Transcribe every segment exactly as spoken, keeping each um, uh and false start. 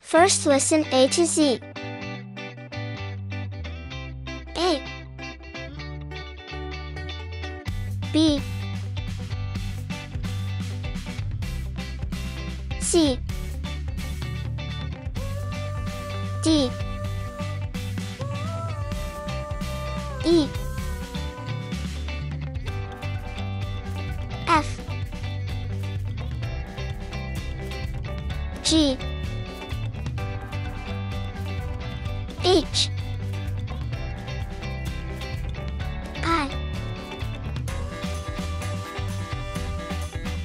First, listen A to Z. A, B, C, D, E, F, G, H, I,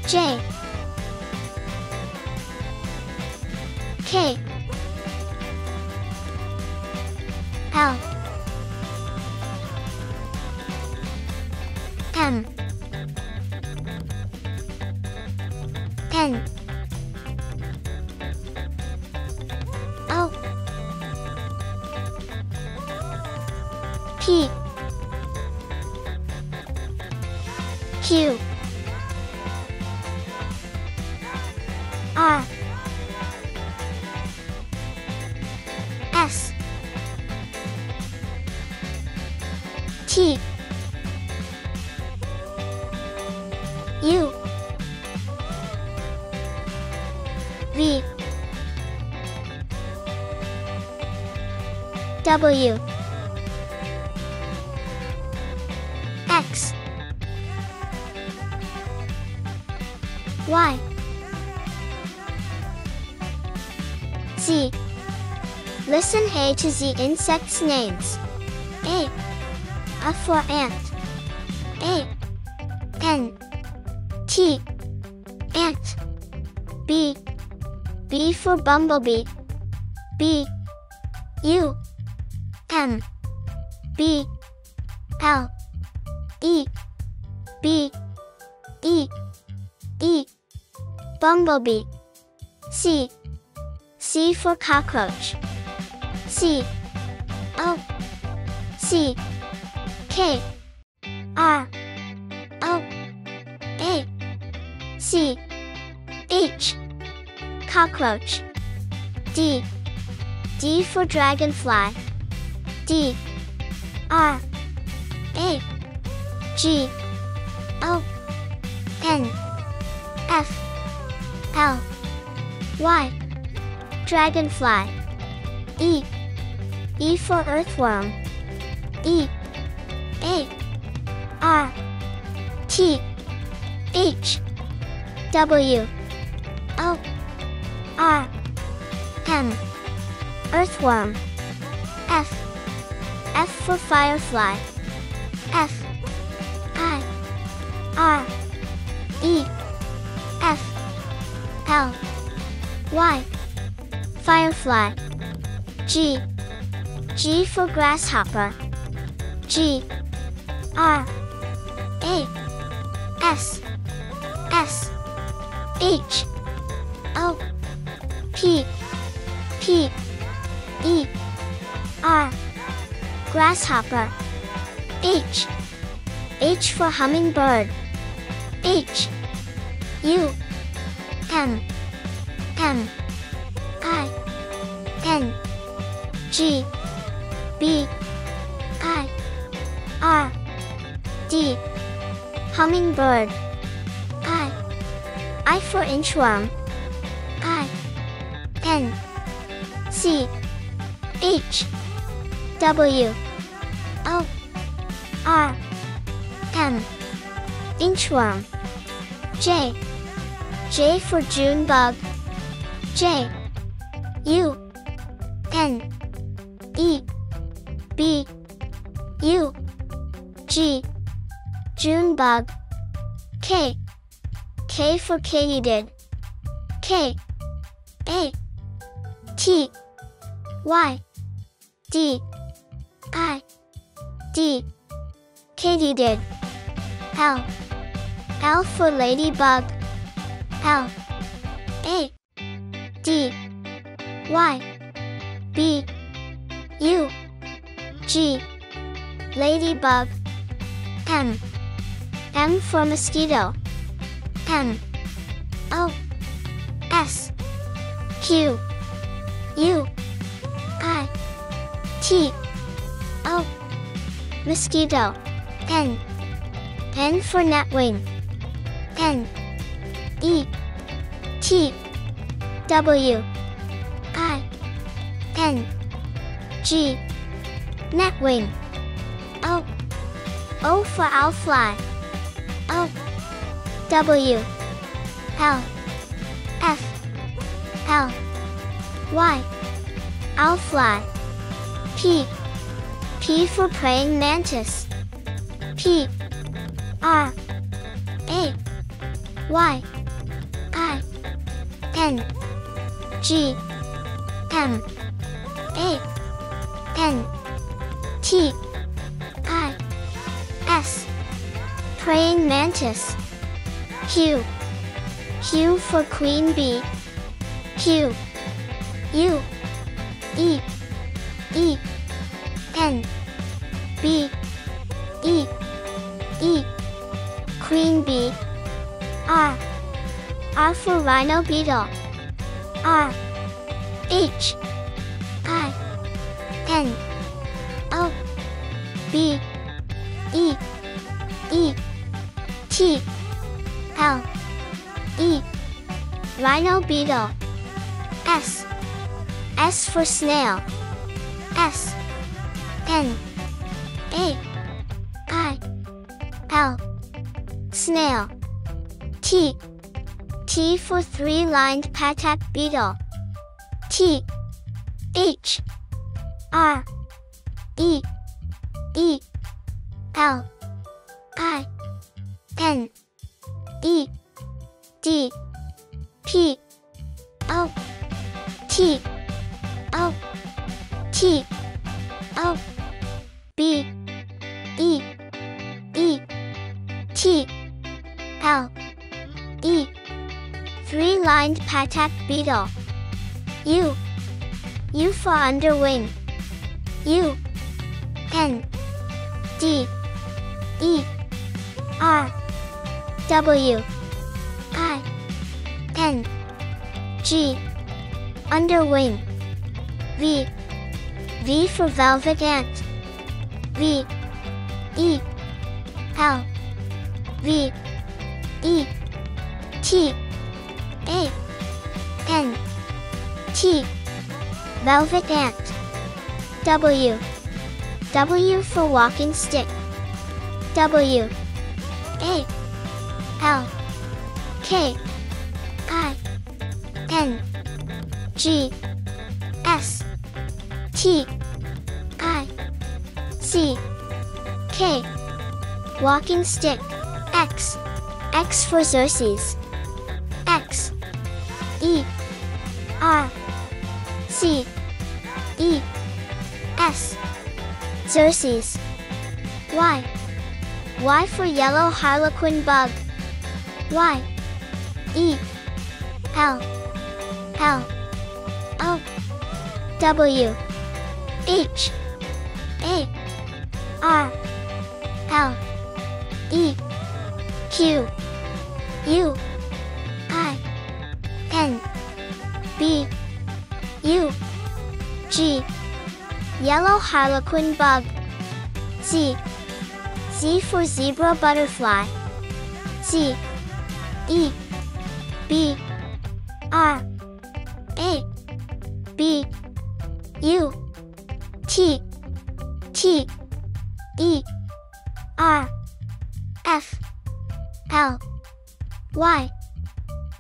J, K, L, M, N, O, P, Q, R, S, T, U, V, W, X, Y, Z. Listen A to Z insects' names. A, A for ant. A, N, T, ant. B, B for bumblebee. B, U, M, B, L, E, B, E, E, bumblebee. C, C for cockroach. C, O, C, K, R, O, A, C, H, cockroach. D, D for dragonfly. D, R, A, G, O, N, F, L, Y, dragonfly. E, E for earthworm. E, A, R, T, H, W, O, R, M, earthworm. F, F for firefly. F, I, R, E, F, L, Y, firefly. G, G for grasshopper. G, R, A, S, S, H, O, P, P, E, R, grasshopper. H, H for hummingbird. H, U, M, M, I, N, G, B, I, R, Deep. Hummingbird. I. I for inchworm. I. N. C. H. W. O. R. M. Inchworm. J. J for June bug. J. U. N. E. B. U. G. June bug. K. K for katydid. K. A. T. Y. D. I. D. Katydid. L. L for ladybug. L. A. D. Y. B. U. G. Ladybug. M. M for mosquito. M. O. S. Q. U. I. T. O. Mosquito. N. N for netwing. N. E. T. W. I. N. G. Netwing. O. O for owlfly. O. W. L. F. L. Y. Owlfly. P. P for praying mantis. P. R. A. Y. I. N. G. M. A. N. T. I. S. Praying mantis. Q. Q for queen bee. Q. U. E. E. N. B. E. E. Queen bee. R. R for rhino beetle. R. H. I. N. O. B. E. E. T. L. E. Rhino beetle. S. S for snail. S. N. A. I. L. Snail. T. T for three-lined patat beetle. T. H. R. E. E. L. I. N. E. D. P. O. T. O. T. O. B. E. E. T. L. E. Three-lined patat beetle. U. U for underwing. U. N. D. E. R. W. I. N. G. Underwing. V. V for velvet ant. V. E. L. V. E. T. A. N. T. Velvet ant. W. W for walking stick. W. A. L. K. I. N. G. S. T. I. C. K. Walking stick. X. X for Xerxes. X. E. R. C. E. S. Xerxes. Y. Y for yellow harlequin bug. Y. E. L. L. O. W. H. A. R. L. E. Q. U. I. N. B. U. G. Yellow harlequin bug. Z. Z for zebra butterfly. Z E B R A B U T T E R F L Y.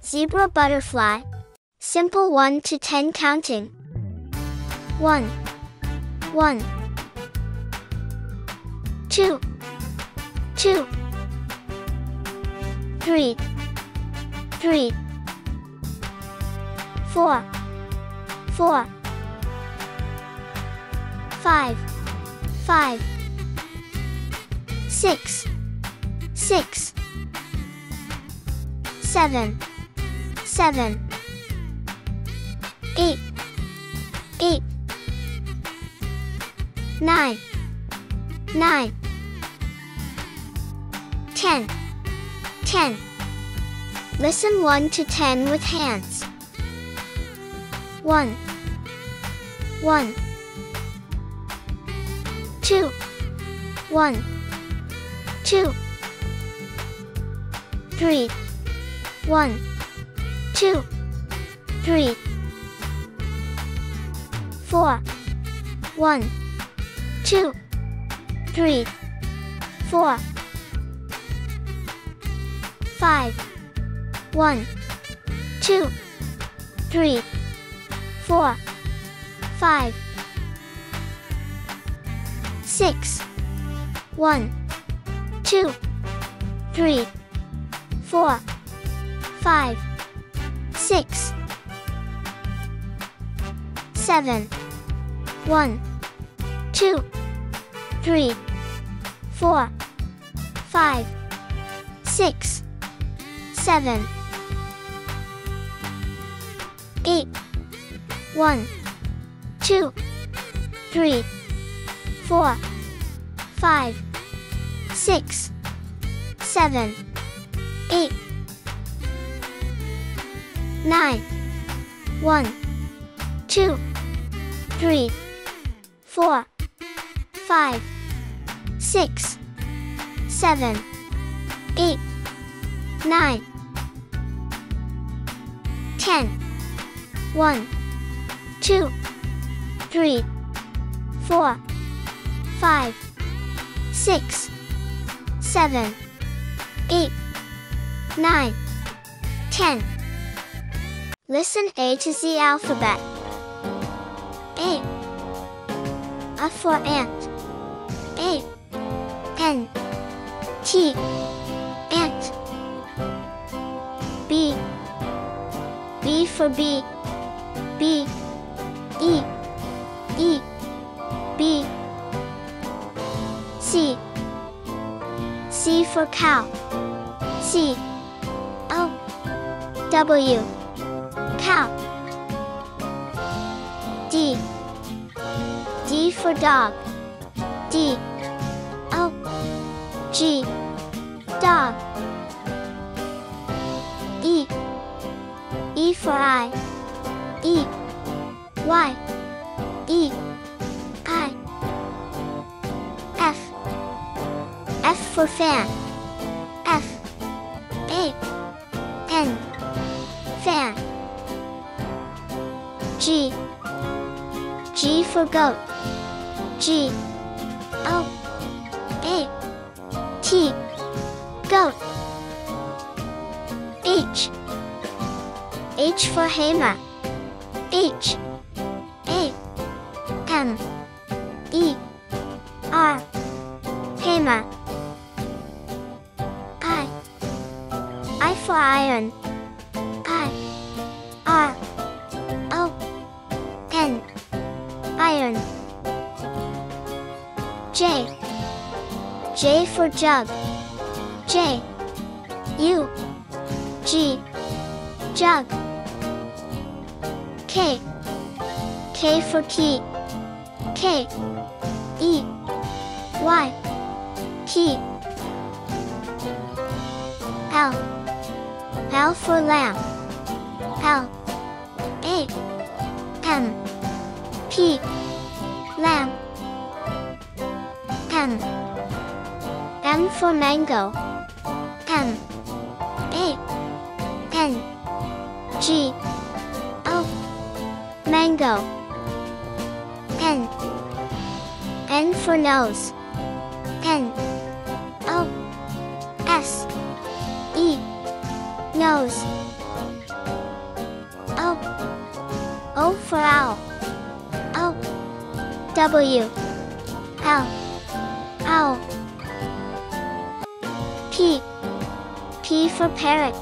Zebra butterfly. Simple one to ten counting. one, one, two, two, three, three, four, four, five, five, six, six, seven, seven, eight, eight, nine, nine, ten, ten. Listen one to ten with hands. one, one, two, one, two, three, one, two, three, four, one, two, three, four, five, one, two, three, four, five, six, one, two, three, four, five, six, seven, one, two, three, four, five, six, seven, eight, one, two, three, four, five, six, seven, eight, nine, one, two, three, four, five, six, seven, eight, nine, ten, one, two, three, four, five, six, seven, eight, nine, ten. Listen A to Z alphabet. A. A for ant. A. N. T. Ant. B. B for bee. B. E. E. B. C. C for cow. C. O. W. Cow. D. D for dog. D. O. G. Dog. E. E for eye. E. Y. E. I. F. F for fan. F. A. N. Fan. G. G for goat. G. O. A. T. Goat. H. H for Hema. H. A. M. E. R. Hema. I. I for iron. I. R. O. N. Iron. J. J for jug. J. U. G. Jug. K. K for key. K. E. Y. Key. L. L for lamp. L. A. M. P. Lamp. M. M for mango. M. A. N. G. O. Mango. N. N for nose. N. O. S. E. Nose. O. O for owl. O. W. L. Owl. P. P for parrot.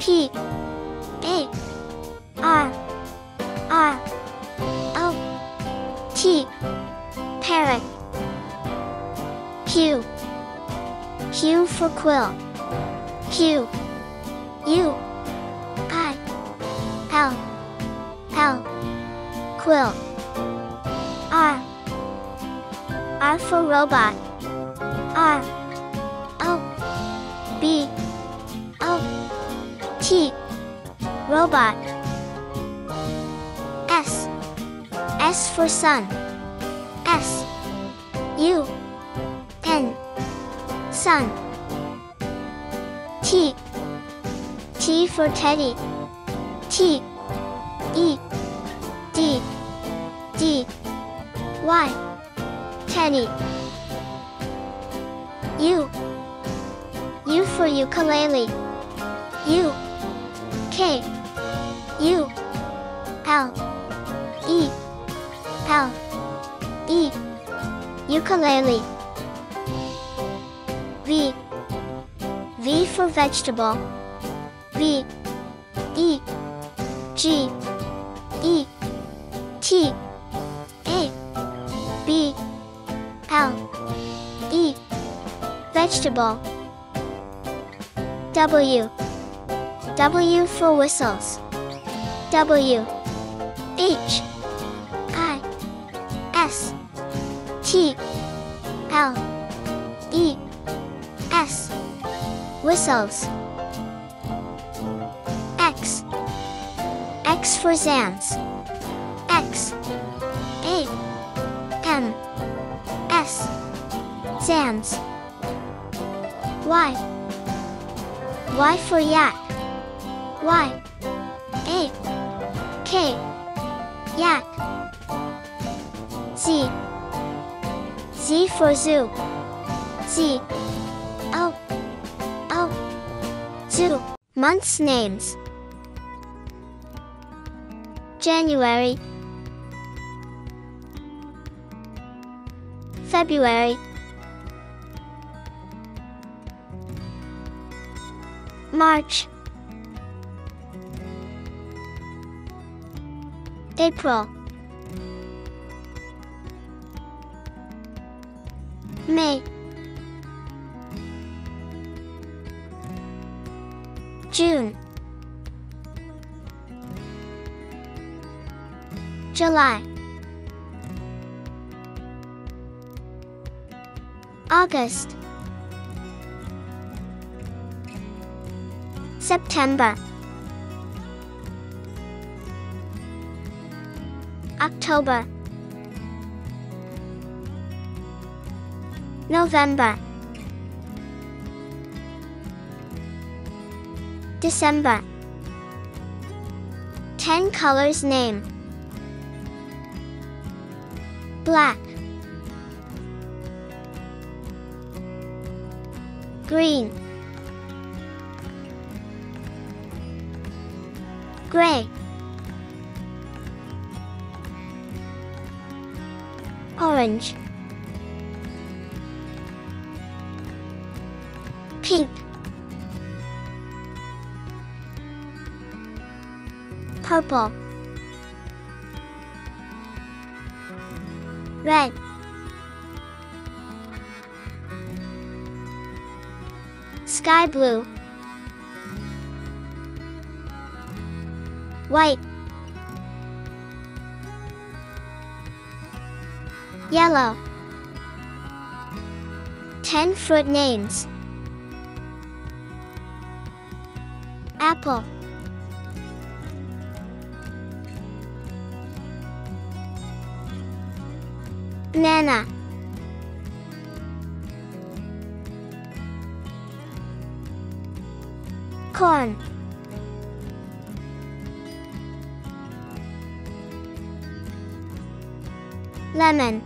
P. A. R. R. O. T. Parrot. Q. Q for quill. Q. U. I. L. L. Quill. R. R for robot. R. O. B. O. T. Robot. S. S for sun. S. U. N. Sun. T. T for teddy. T. E. D. D. Y. Teddy. U. U for ukulele. U. K. U. L. E. L. E. Ukulele. V. V for vegetable. V. E. G. E. T. A. B. L. E. Vegetable. W. W for whistles. W. H. I. S. T. L. E. S. Whistles. X. X for Xans. X. A. M. S. Xans. Y. Y for yak. Y. A. K. Yak. Z. Z for zoo. Z. O. O. Zoo. Months names. January. February. March. April. May. June. July. August. September. October. November. December. Ten colors name. Black. Green. Gray. Orange. Pink. Purple. Red. Sky blue. White. Yellow. Ten fruit names. Apple. Banana. corn. Lemon.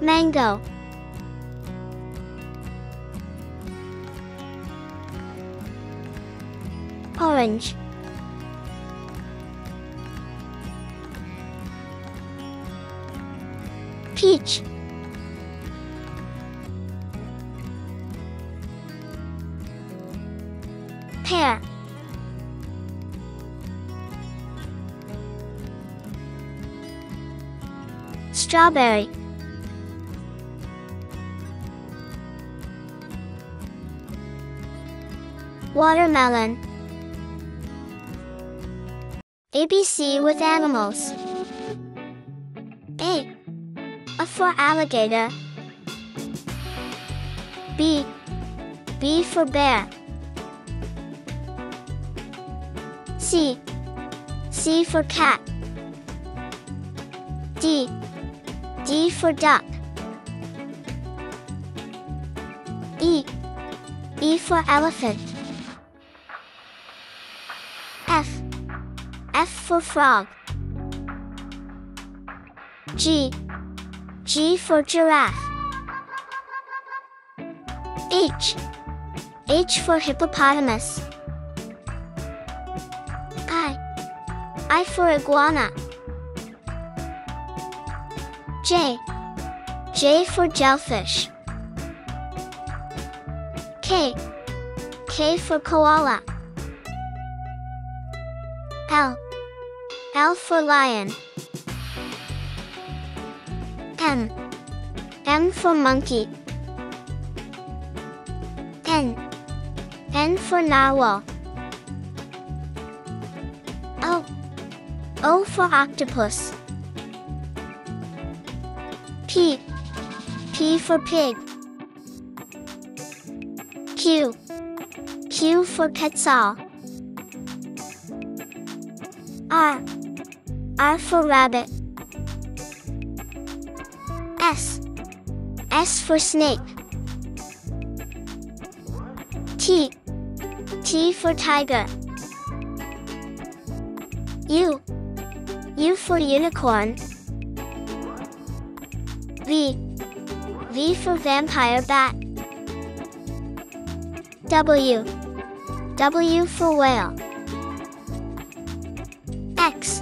Mango. Orange. Peach. Pear. Strawberry. Watermelon. A B C with animals. A. A for alligator. B. B for bear. C. C for cat. D. D for duck. E. E for elephant. F. F for frog. G. G for giraffe. H. H for hippopotamus. I. I for iguana. J. J for jellyfish. K. K for koala. L. L for lion. M. M for monkey. N. N for narwhal. O. O for octopus. P. P for pig. Q. Q for quetzal. R. R for rabbit. S. S for snake. T. T for tiger. U. U for unicorn. V. V for vampire bat. W. W for whale. X.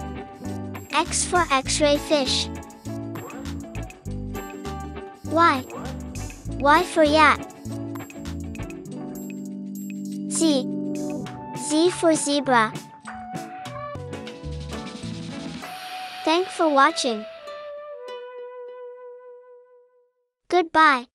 X for X-ray fish. Y. Y for yak. Z. Z for zebra. Thanks for watching. Goodbye.